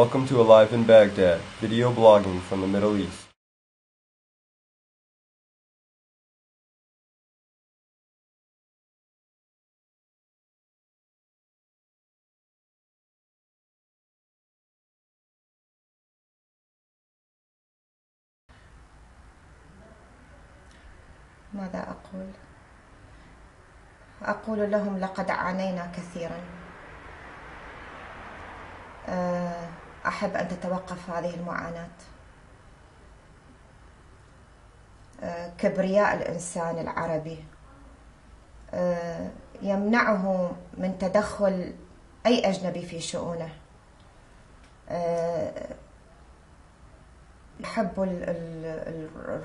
Welcome to Alive in Baghdad, video blogging from the Middle East. ماذا أقول؟ أقول لهم لقد عانينا كثيرا. أحب أن تتوقف هذه المعاناة. كبرياء الإنسان العربي يمنعه من تدخل أي أجنبي في شؤونه. يحب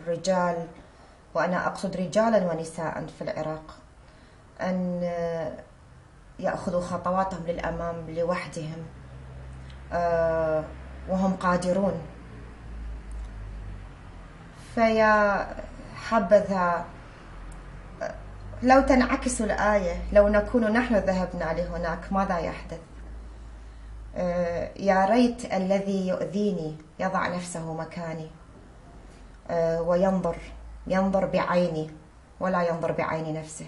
الرجال، وأنا أقصد رجالا ونساء في العراق، أن يأخذوا خطواتهم للأمام لوحدهم وهم قادرون. فيا حبذا لو تنعكس الآية، لو نكون نحن ذهبنا لهناك ماذا يحدث. يا ريت الذي يؤذيني يضع نفسه مكاني وينظر بعيني ولا ينظر بعين نفسه،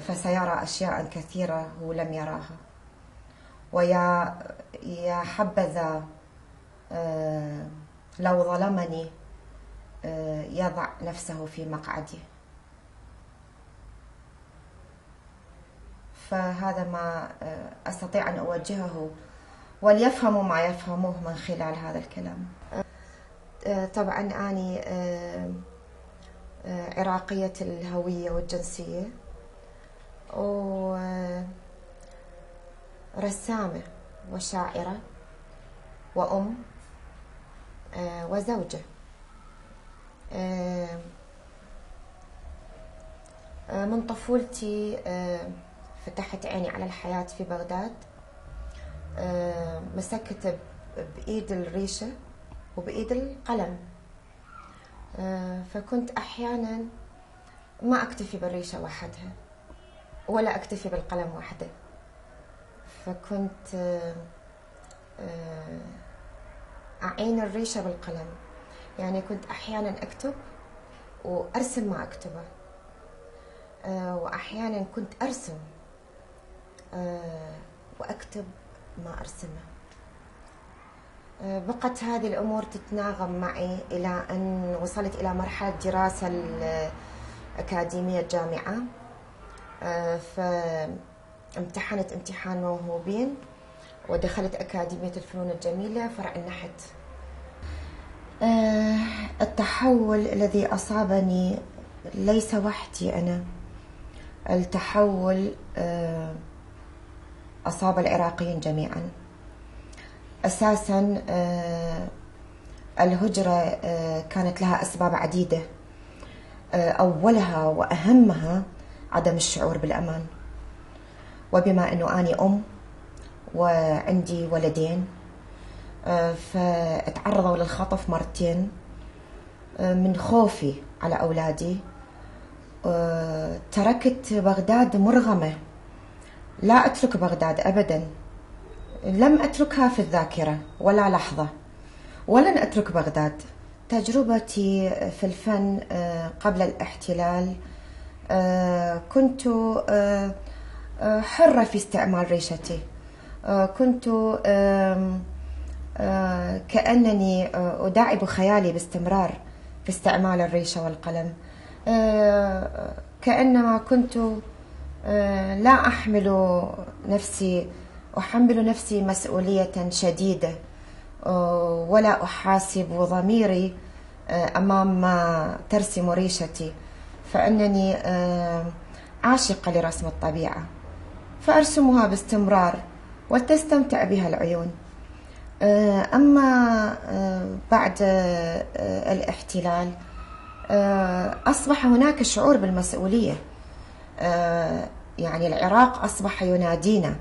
فسيرى أشياء كثيرة هو لم يراها. ويا حبذا لو ظلمني يضع نفسه في مقعدي. فهذا ما أستطيع أن أوجهه، وليفهموا ما يفهموه من خلال هذا الكلام. طبعا أنا عراقية الهوية والجنسية ورسامة وشاعرة وأم وزوجة. من طفولتي فتحت عيني على الحياة في بغداد. مسكت بإيد الريشة وبإيد القلم، فكنت أحيانا ما أكتفي بالريشة وحدها ولا أكتفي بالقلم وحده، فكنت أعين الريشة بالقلم. يعني كنت أحيانا أكتب وأرسم ما أكتبه، وأحيانا كنت أرسم وأكتب ما أرسمه. بقت هذه الأمور تتناغم معي إلى أن وصلت إلى مرحلة دراسة الأكاديمية الجامعة. فامتحنت امتحان موهوبين ودخلت أكاديمية الفنون الجميلة فرع النحت. التحول الذي أصابني ليس وحدي أنا، التحول أصاب العراقيين جميعا. أساسا الهجرة كانت لها أسباب عديدة، أولها وأهمها عدم الشعور بالأمان. وبما أنه أنا أم وعندي ولدين فاتعرضوا للخطف مرتين، من خوفي على أولادي تركت بغداد مرغمة. لا أترك بغداد أبدا، لم أتركها في الذاكرة ولا لحظة، ولن أترك بغداد. تجربتي في الفن قبل الاحتلال كنت حرة في استعمال ريشتي، كنت كأنني أداعب خيالي باستمرار في استعمال الريشة والقلم، كأنما كنت لا أحمل نفسي مسؤولية شديدة، ولا أحاسب ضميري أمام ما ترسم ريشتي، فأنني عاشقة لرسم الطبيعة فأرسمها باستمرار وتستمتع بها العيون. أما بعد الاحتلال أصبح هناك شعور بالمسؤولية. يعني العراق أصبح ينادينا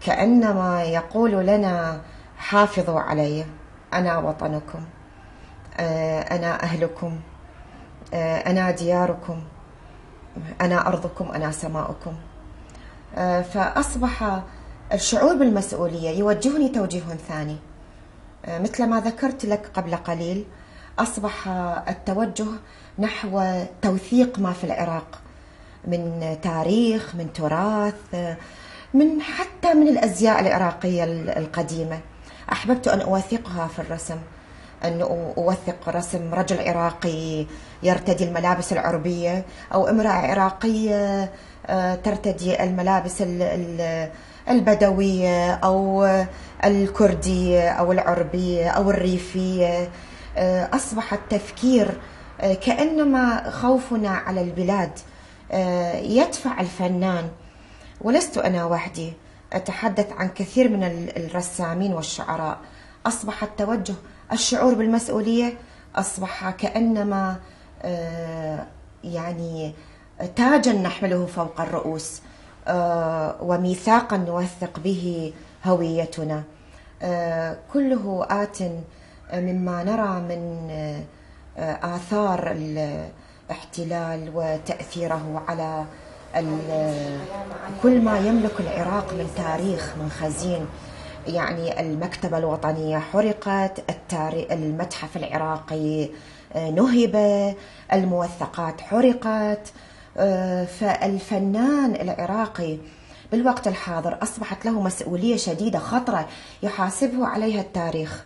كأنما يقول لنا حافظوا علي، أنا وطنكم، أنا أهلكم، أنا دياركم، أنا أرضكم، أنا سماؤكم. فأصبح الشعور بالمسؤولية يوجهني توجيه ثاني. مثل ما ذكرت لك قبل قليل، أصبح التوجه نحو توثيق ما في العراق من تاريخ، من تراث، من حتى من الأزياء العراقية القديمة. أحببت أن أوثقها في الرسم، أن أوثق رسم رجل عراقي يرتدي الملابس العربية، أو امرأة عراقية ترتدي الملابس البدوية أو الكردية أو العربية أو الريفية. أصبح التفكير كأنما خوفنا على البلاد يدفع الفنان، ولست أنا وحدي، أتحدث عن كثير من الرسامين والشعراء. أصبح التوجه الشعور بالمسؤولية، أصبح كأنما يعني تاجا نحمله فوق الرؤوس وميثاقا نوثق به هويتنا. كله آت مما نرى من آثار الاحتلال وتأثيره على كل ما يملك العراق من تاريخ، من خزين. يعني المكتبة الوطنية حرقت، المتحف العراقي نهب، الموثقات حرقت. فالفنان العراقي بالوقت الحاضر أصبحت له مسؤولية شديدة خطرة يحاسبه عليها التاريخ.